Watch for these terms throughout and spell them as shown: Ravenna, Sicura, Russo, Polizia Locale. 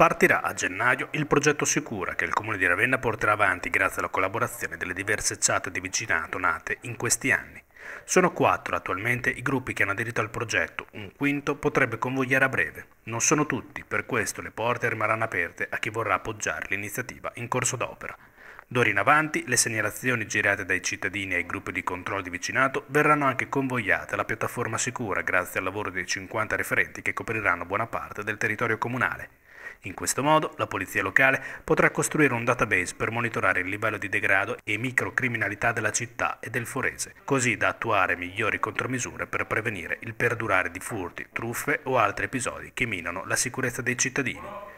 Partirà a gennaio il progetto Sicura che il Comune di Ravenna porterà avanti grazie alla collaborazione delle diverse chat di vicinato nate in questi anni. Sono 4 attualmente i gruppi che hanno aderito al progetto, un quinto potrebbe convogliare a breve. Non sono tutti, per questo le porte rimarranno aperte a chi vorrà appoggiare l'iniziativa in corso d'opera. D'ora in avanti le segnalazioni girate dai cittadini ai gruppi di controllo di vicinato verranno anche convogliate alla piattaforma Sicura grazie al lavoro dei 50 referenti che copriranno buona parte del territorio comunale. In questo modo la Polizia Locale potrà costruire un database per monitorare il livello di degrado e microcriminalità della città e del Forese, così da attuare migliori contromisure per prevenire il perdurare di furti, truffe o altri episodi che minano la sicurezza dei cittadini.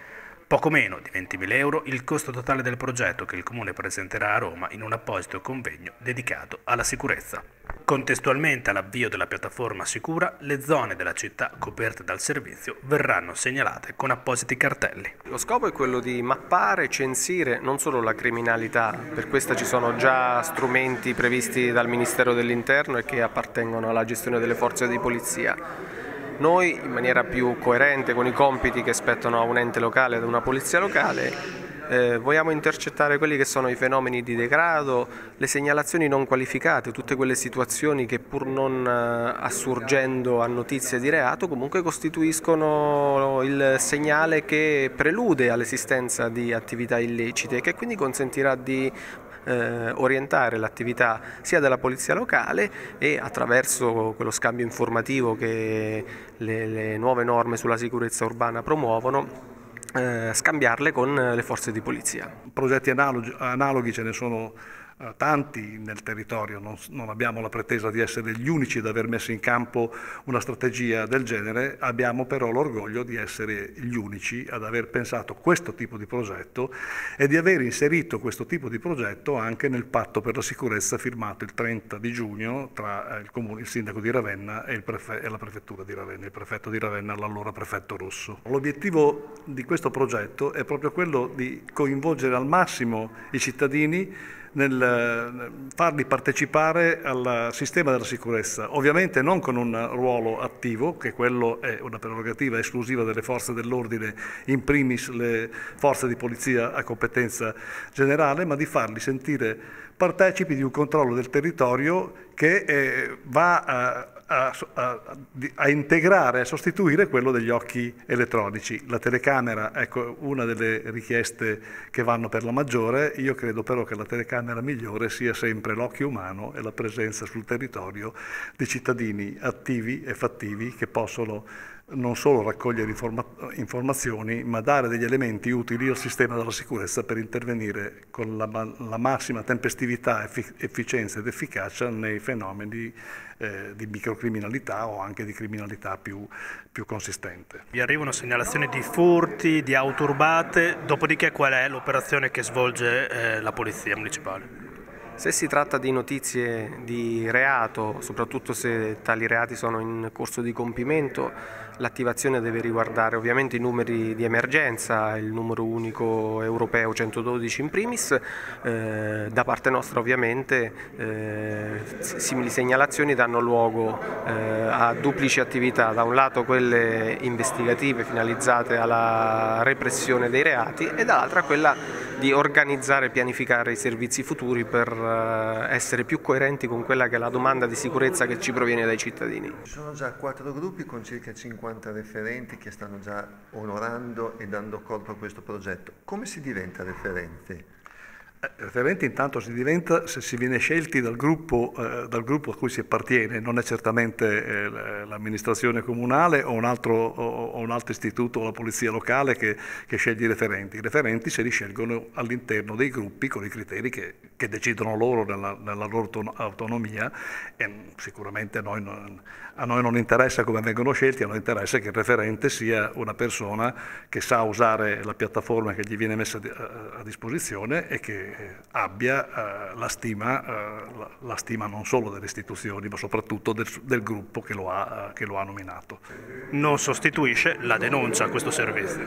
Poco meno di 20.000 euro il costo totale del progetto che il Comune presenterà a Roma in un apposito convegno dedicato alla sicurezza. Contestualmente all'avvio della piattaforma Sicura, le zone della città coperte dal servizio verranno segnalate con appositi cartelli. Lo scopo è quello di mappare, censire non solo la criminalità, per questa ci sono già strumenti previsti dal Ministero dell'Interno e che appartengono alla gestione delle forze di polizia. Noi, in maniera più coerente con i compiti che spettano a un ente locale, ad una polizia locale, vogliamo intercettare quelli che sono i fenomeni di degrado, le segnalazioni non qualificate, tutte quelle situazioni che pur non assurgendo a notizie di reato comunque costituiscono il segnale che prelude all'esistenza di attività illecite e che quindi consentirà di orientare l'attività sia della polizia locale e attraverso quello scambio informativo che le nuove norme sulla sicurezza urbana promuovono, scambiarle con le forze di polizia. Progetti analoghi ce ne sono tanti nel territorio, non abbiamo la pretesa di essere gli unici ad aver messo in campo una strategia del genere, abbiamo però l'orgoglio di essere gli unici ad aver pensato questo tipo di progetto e di aver inserito questo tipo di progetto anche nel patto per la sicurezza firmato il 30 di giugno tra il sindaco di Ravenna e la prefettura di Ravenna, il prefetto di Ravenna, l'allora prefetto Russo. L'obiettivo di questo progetto è proprio quello di coinvolgere al massimo i cittadini nel farli partecipare al sistema della sicurezza, ovviamente non con un ruolo attivo, che quello è una prerogativa esclusiva delle forze dell'ordine, in primis le forze di polizia a competenza generale, ma di farli sentire partecipi di un controllo del territorio che va a integrare, a sostituire quello degli occhi elettronici. La telecamera, ecco, una delle richieste che vanno per la maggiore, io credo però che la telecamera migliore sia sempre l'occhio umano e la presenza sul territorio di cittadini attivi e fattivi che possono non solo raccogliere informazioni, ma dare degli elementi utili al sistema della sicurezza per intervenire con la massima tempestività, efficienza ed efficacia nei fenomeni di microcriminalità o anche di criminalità più consistente. Vi arrivano segnalazioni di furti, di auto urbate, dopodiché qual è l'operazione che svolge la Polizia Municipale? Se si tratta di notizie di reato, soprattutto se tali reati sono in corso di compimento, l'attivazione deve riguardare ovviamente i numeri di emergenza, il numero unico europeo 112 in primis, da parte nostra ovviamente simili segnalazioni danno luogo a duplici attività, da un lato quelle investigative finalizzate alla repressione dei reati e dall'altra quella di organizzare e pianificare i servizi futuri per essere più coerenti con quella che è la domanda di sicurezza che ci proviene dai cittadini. Ci sono già 4 gruppi con circa 50 referenti che stanno già onorando e dando corpo a questo progetto. Come si diventa referenti? Referenti intanto si diventa se si viene scelti dal gruppo a cui si appartiene, non è certamente l'amministrazione comunale o un altro istituto o la polizia locale che sceglie i referenti. I referenti se li scelgono all'interno dei gruppi con i criteri che decidono loro nella loro autonomia e sicuramente a noi non interessa come vengono scelti, a noi interessa che il referente sia una persona che sa usare la piattaforma che gli viene messa a disposizione e che abbia la stima non solo delle istituzioni ma soprattutto del gruppo che lo ha nominato. Non sostituisce la denuncia a questo servizio.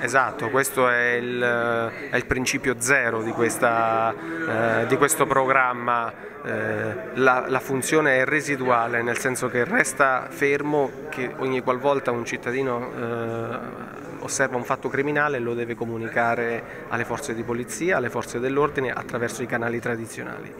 Esatto, questo è il principio zero di questo programma, la funzione è residuale nel senso che resta fermo che ogni qualvolta un cittadino osserva un fatto criminale lo deve comunicare alle forze di polizia, alle forze dell'ordine attraverso i canali tradizionali.